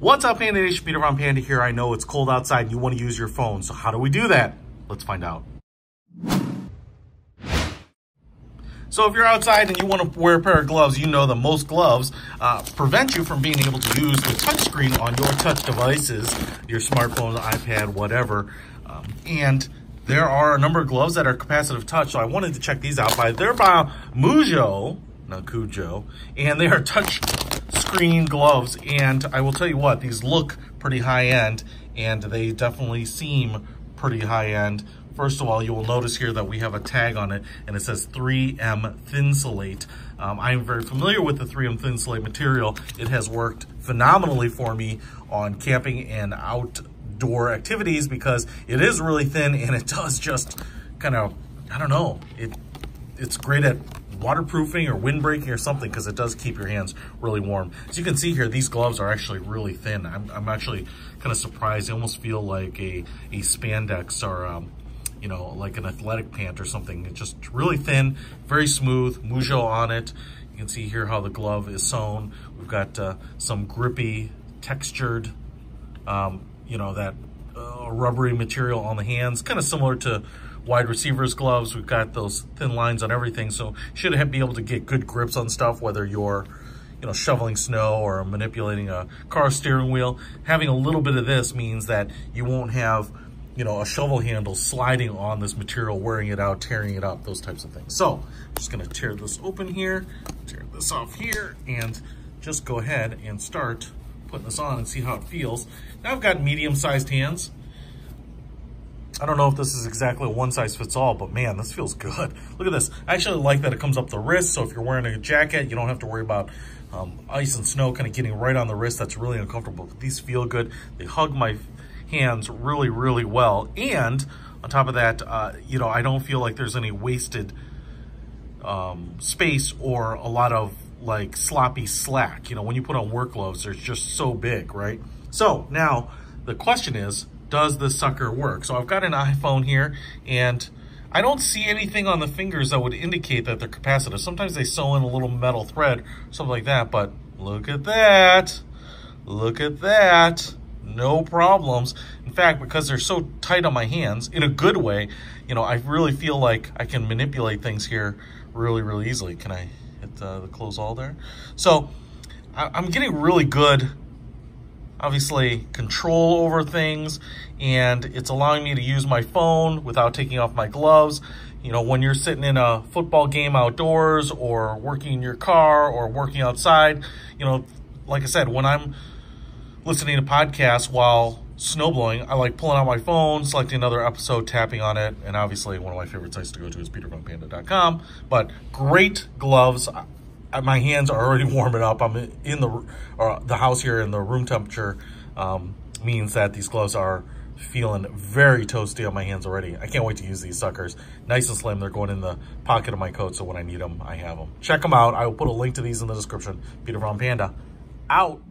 What's up, Panda Nation? Peter von Panda here. I know it's cold outside and you want to use your phone, so how do we do that? Let's find out. So if you're outside and you want to wear a pair of gloves, you know that most gloves prevent you from being able to use the touchscreen on your touch devices, your smartphone, iPad, whatever. And there are a number of gloves that are capacitive touch, so I wanted to check these out. They're by Mujjo, not Cujo, and they are touch screen gloves, and I will tell you what, these look pretty high-end, and they definitely seem pretty high-end. First of all, you will notice here that we have a tag on it, and it says 3M Thinsulate. I am very familiar with the 3M Thinsulate material. It has worked phenomenally for me on camping and outdoor activities because it is really thin, and it does just kind of, I don't know, it's great at waterproofing or windbreaking or something, because it does keep your hands really warm. As you can see here, these gloves are actually really thin. I'm actually kind of surprised. They almost feel like a spandex or you know, like an athletic pant or something. It's just really thin, very smooth. Mujjo on it. You can see here how the glove is sewn. We've got some grippy, textured, you know, that rubbery material on the hands, kind of similar to wide receivers gloves. We've got those thin lines on everything, so should be able to get good grips on stuff, whether you're, you know, shoveling snow or manipulating a car steering wheel. Having a little bit of this means that you won't have, you know, a shovel handle sliding on this material, wearing it out, tearing it up, those types of things. So I'm just going to tear this open here, tear this off here, and just go ahead and start putting this on and see how it feels. Now I've got medium-sized hands. I don't know if this is exactly a one-size-fits-all, but man, this feels good. Look at this. I actually like that it comes up the wrist, so if you're wearing a jacket, you don't have to worry about ice and snow kind of getting right on the wrist. That's really uncomfortable. But these feel good. They hug my hands really, really well. And on top of that, you know, I don't feel like there's any wasted space or a lot of like sloppy slack. You know, when you put on work gloves, they're just so big, right? So now the question is, does this sucker work? So I've got an iPhone here, and I don't see anything on the fingers that would indicate that they're capacitive. Sometimes they sew in a little metal thread, something like that, but look at that. Look at that. No problems. In fact, because they're so tight on my hands, in a good way, you know, I really feel like I can manipulate things here really, really easily. Can I hit the close all there? So I'm getting really good, obviously, control over things, and it's allowing me to use my phone without taking off my gloves. You know, when you're sitting in a football game outdoors or working in your car or working outside, you know, like I said, when I'm listening to podcasts while snowblowing, I like pulling out my phone, selecting another episode, tapping on it, and obviously one of my favorite sites to go to is PeterVonPanda.com. But great gloves. My hands are already warming up. I'm in the house here, and the room temperature means that these gloves are feeling very toasty on my hands already. I can't wait to use these suckers. Nice and slim. They're going in the pocket of my coat, so when I need them, I have them. Check them out. I will put a link to these in the description. Peter von Panda, out.